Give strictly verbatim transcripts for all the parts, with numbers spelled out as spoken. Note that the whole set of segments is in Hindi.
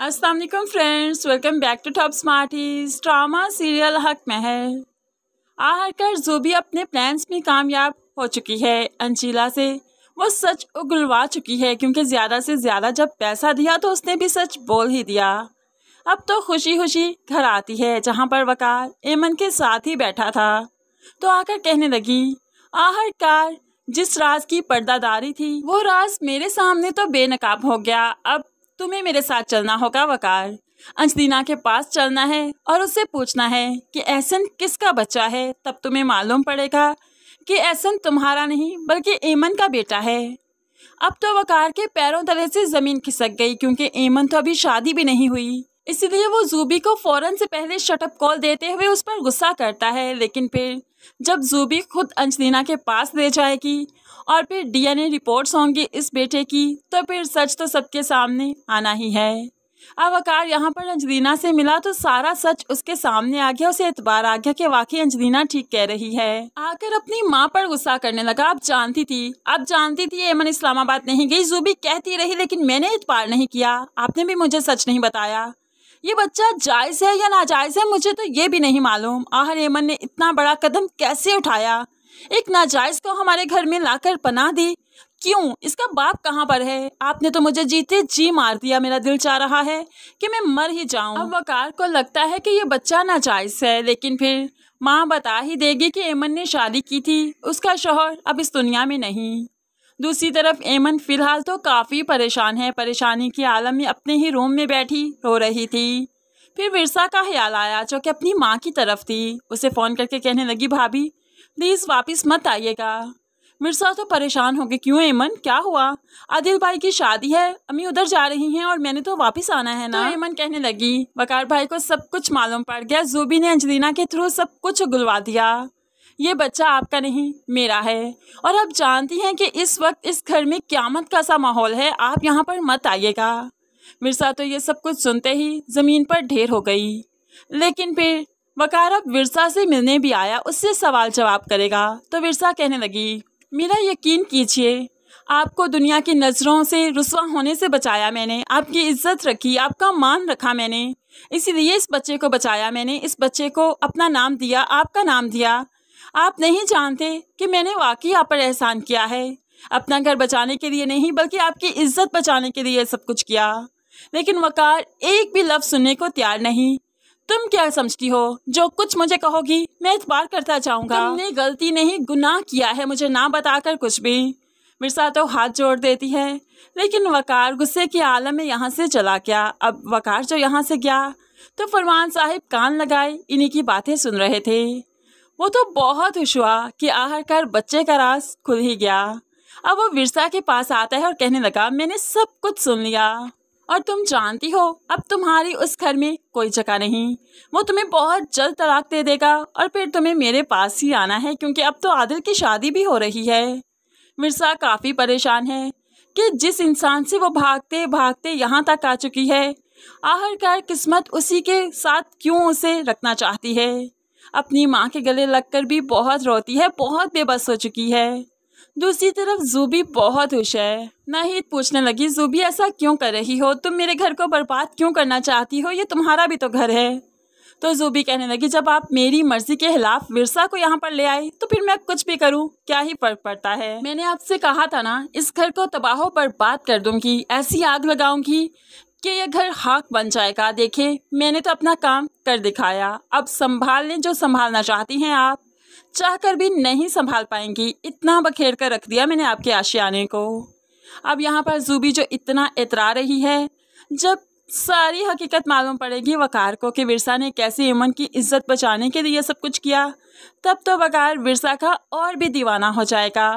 अस्सलाम वालेकुम friends, welcome back to top Smarties. Drama serial Haq Mehar आ हरकर जो भी अपने प्लान्स में कामयाब हो चुकी है अंशीला से वो सच उगलवा चुकी है, क्योंकि ज़्यादा से ज़्यादा जब पैसा दिया तो उसने भी सच बोल ही दिया। अब तो खुशी खुशी घर आती है जहाँ पर वकार ऐमन के साथ ही बैठा था, तो आकर कहने लगी, आहरकार जिस राज की पर्दादारी थी वो राज मेरे सामने तो बेनकाब हो गया। अब तुम्हें मेरे साथ चलना होगा वकार, अंजलिना के पास चलना है और उससे पूछना है कि एहसन किसका बच्चा है। तब तुम्हें मालूम पड़ेगा कि एहसन तुम्हारा नहीं बल्कि ऐमन का बेटा है। अब तो वकार के पैरों तले से ज़मीन खिसक गई, क्योंकि ऐमन तो अभी शादी भी नहीं हुई, इसलिए वो जूबी को फ़ौरन से पहले शटअप कॉल देते हुए उस पर गुस्सा करता है। लेकिन फिर जब जूबी खुद अंजलिना के पास ले जाएगी और फिर डीएनए रिपोर्ट्स होंगी इस बेटे की, तो फिर सच तो सबके सामने आना ही है। अब वकार यहाँ पर अंजलिना से मिला तो सारा सच उसके सामने आ गया, उसे एतबार आ गया कि वाकई अंजलिना ठीक कह रही है। आकर अपनी माँ पर गुस्सा करने लगा, अब जानती थी अब जानती थी ऐमन इस्लामाबाद नहीं गई, जूबी कहती रही, लेकिन मैंने एतबार नहीं किया, आपने भी मुझे सच नहीं बताया। ये बच्चा जायज़ है या नाजायज़ है मुझे तो ये भी नहीं मालूम। आहर ऐमन ने इतना बड़ा कदम कैसे उठाया, एक नाजायज़ को हमारे घर में लाकर पनाह दी, क्यों? इसका बाप कहाँ पर है? आपने तो मुझे जीते जी मार दिया, मेरा दिल चाह रहा है कि मैं मर ही जाऊं। अब वकार को लगता है कि ये बच्चा नाजायज़ है, लेकिन फिर माँ बता ही देगी कि ऐमन ने शादी की थी, उसका शौहर अब इस दुनिया में नहीं। दूसरी तरफ ऐमन फ़िलहाल तो काफ़ी परेशान है, परेशानी के आलम में अपने ही रूम में बैठी रो रही थी। फिर विरसा का ख्याल आया जो कि अपनी माँ की तरफ थी, उसे फ़ोन करके कहने लगी, भाभी प्लीज़ वापस मत आइएगा। मिर्ज़ा तो परेशान हो गए, क्यों ऐमन क्या हुआ? आदिल भाई की शादी है, अम्मी उधर जा रही हैं और मैंने तो वापस आना है ना। तो ऐमन कहने लगी, वकार भाई को सब कुछ मालूम पड़ गया, जूबी ने अंजलिना के थ्रू सब कुछ उगलवा दिया। ये बच्चा आपका नहीं मेरा है, और आप जानती हैं कि इस वक्त इस घर में क़यामत का सा माहौल है, आप यहाँ पर मत आइएगा। मिर्ज़ा तो ये सब कुछ सुनते ही ज़मीन पर ढेर हो गई, लेकिन फिर वकार अब विरसा से मिलने भी आया, उससे सवाल जवाब करेगा। तो विरसा कहने लगी, मेरा यकीन कीजिए, आपको दुनिया की नज़रों से रुसवा होने से बचाया मैंने, आपकी इज्जत रखी, आपका मान रखा मैंने, इसीलिए इस बच्चे को बचाया मैंने, इस बच्चे को अपना नाम दिया, आपका नाम दिया। आप नहीं जानते कि मैंने वाकई आप पर एहसान किया है, अपना घर बचाने के लिए नहीं बल्कि आपकी इज्जत बचाने के लिए सब कुछ किया। लेकिन वकार एक भी लफ्ज़ सुनने को तैयार नहीं, तुम क्या समझती हो? जो कुछ मुझे कहोगी मैं एतबार करता जाऊंगा। तुमने गलती नहीं गुनाह किया है, मुझे ना बताकर कुछ भी। मिर्ज़ा तो हाथ जोड़ देती है, लेकिन वकार गुस्से के आलम में यहाँ से चला गया। अब वकार जो यहाँ से गया तो फरमान साहिब कान लगाए इन्हीं की बातें सुन रहे थे। वो तो बहुत खुश हुआ कि आखिरकार बच्चे का राज खुल ही गया। अब वो मिर्ज़ा के पास आता है और कहने लगा, मैंने सब कुछ सुन लिया और तुम जानती हो अब तुम्हारी उस घर में कोई जगह नहीं, वो तुम्हें बहुत जल्द तलाक दे देगा और फिर तुम्हें मेरे पास ही आना है, क्योंकि अब तो आदिल की शादी भी हो रही है। मिर्ज़ा काफ़ी परेशान है कि जिस इंसान से वो भागते भागते यहाँ तक आ चुकी है, आखिरकार किस्मत उसी के साथ क्यों उसे रखना चाहती है। अपनी माँ के गले लगकर भी बहुत रोती है, बहुत बेबस हो चुकी है। दूसरी तरफ जूबी बहुत खुश है। नाहिद पूछने लगी, जूबी ऐसा क्यों कर रही हो, तुम मेरे घर को बर्बाद क्यों करना चाहती हो, ये तुम्हारा भी तो घर है। तो जूबी कहने लगी, जब आप मेरी मर्जी के खिलाफ विरसा को यहाँ पर ले आए तो फिर मैं कुछ भी करूँ क्या ही फर्क पड़ता है। मैंने आपसे कहा था ना इस घर को तबाह बर्बाद कर दूंगी, ऐसी आग लगाऊंगी कि यह घर खाक बन जाएगा। देखे मैंने तो अपना काम कर दिखाया, अब संभाल लें जो संभालना चाहती हैं, आप चाहकर भी नहीं संभाल पाएंगी, इतना बखेर कर रख दिया मैंने आपके आशियाने को। अब यहाँ पर जूबी जो इतना इतरा रही है, जब सारी हकीकत मालूम पड़ेगी वकार को कि विरसा ने कैसे ऐमन की इज्जत बचाने के लिए सब कुछ किया, तब तो वकार विरसा का और भी दीवाना हो जाएगा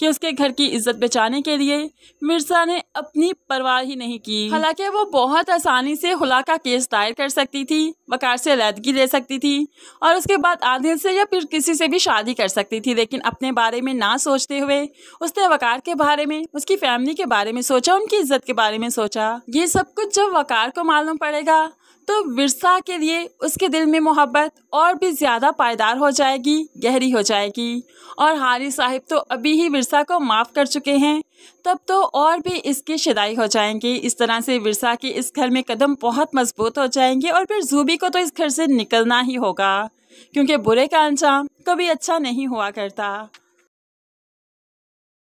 कि उसके घर की इज्जत बचाने के लिए मिर्ज़ा ने अपनी परवाह ही नहीं की। हालांकि वो बहुत आसानी से हुला का केस दायर कर सकती थी, वकार से अलहदगी ले सकती थी और उसके बाद आदिल से या फिर किसी से भी शादी कर सकती थी, लेकिन अपने बारे में ना सोचते हुए उसने वकार के बारे में, उसकी फैमिली के बारे में सोचा, उनकी इज्जत के बारे में सोचा। ये सब कुछ जब वकार को मालूम पड़ेगा तो विरसा के लिए उसके दिल में मोहब्बत और भी ज़्यादा पायदार हो जाएगी, गहरी हो जाएगी। और हारी साहिब तो अभी ही विरसा को माफ़ कर चुके हैं, तब तो और भी इसकी शदाई हो जाएंगी। इस तरह से विरसा के इस घर में कदम बहुत मजबूत हो जाएंगे और फिर जूबी को तो इस घर से निकलना ही होगा, क्योंकि बुरे का अंजाम कभी अच्छा नहीं हुआ करता।